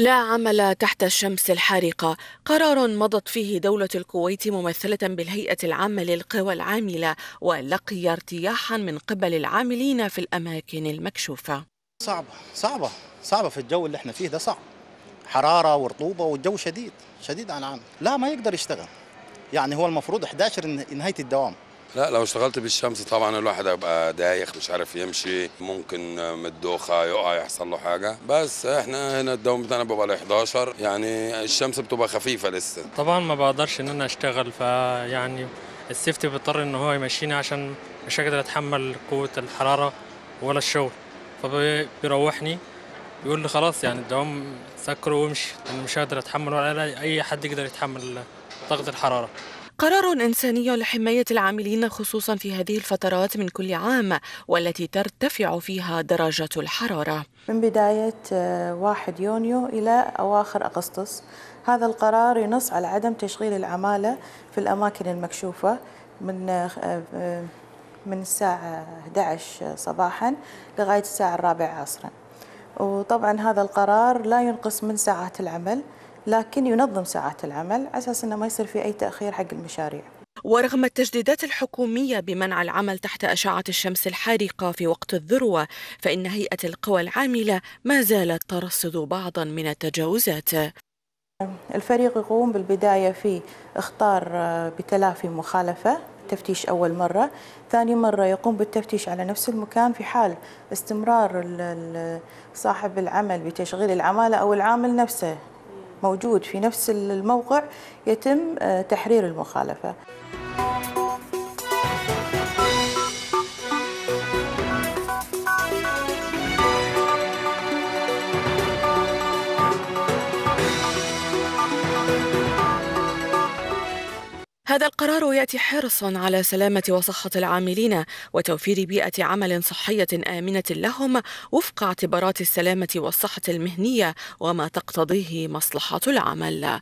لا عمل تحت الشمس الحارقة، قرار مضت فيه دولة الكويت ممثلة بالهيئة العامة للقوى العاملة، ولقي ارتياحا من قبل العاملين في الأماكن المكشوفة. صعبة في الجو اللي احنا فيه ده، صعب، حرارة ورطوبة والجو شديد عن عام، لا ما يقدر يشتغل. يعني هو المفروض 11 نهاية الدوام. لا لو اشتغلت بالشمس طبعا الواحد هيبقى دايخ، مش عارف يمشي، ممكن من الدوخه يقع يحصل له حاجه. بس احنا هنا الدوام بتاعنا بيبقى ل 11، يعني الشمس بتبقى خفيفه لسه. طبعا ما بقدرش ان انا اشتغل، فيعني السيفتي بيضطر ان هو يمشيني عشان مش هقدر اتحمل قوه الحراره ولا الشغل، فبيروحني يقول لي خلاص يعني الدوام سكره وامشي، انا مش هقدر اتحمل ولا اي حد يقدر يتحمل ضغط الحراره. قرار إنساني لحماية العاملين خصوصا في هذه الفترات من كل عام والتي ترتفع فيها درجة الحرارة. من بداية 1 يونيو إلى أواخر أغسطس، هذا القرار ينص على عدم تشغيل العمالة في الأماكن المكشوفة من الساعة 11 صباحا لغاية الساعة 4 عصرا. وطبعا هذا القرار لا ينقص من ساعات العمل، لكن ينظم ساعات العمل على أساس أنه ما يصير في أي تأخير حق المشاريع. ورغم التجديدات الحكومية بمنع العمل تحت أشعة الشمس الحارقة في وقت الذروة، فإن هيئة القوى العاملة ما زالت ترصد بعضا من التجاوزات. الفريق يقوم بالبداية في إخطار بتلافي مخالفة، تفتيش أول مرة، ثاني مرة يقوم بالتفتيش على نفس المكان في حال استمرار صاحب العمل بتشغيل العمالة أو العامل نفسه موجود في نفس الموقع يتم تحرير المخالفة. هذا القرار يأتي حرصا على سلامة وصحة العاملين وتوفير بيئة عمل صحية آمنة لهم وفق اعتبارات السلامة والصحة المهنية وما تقتضيه مصلحة العمل.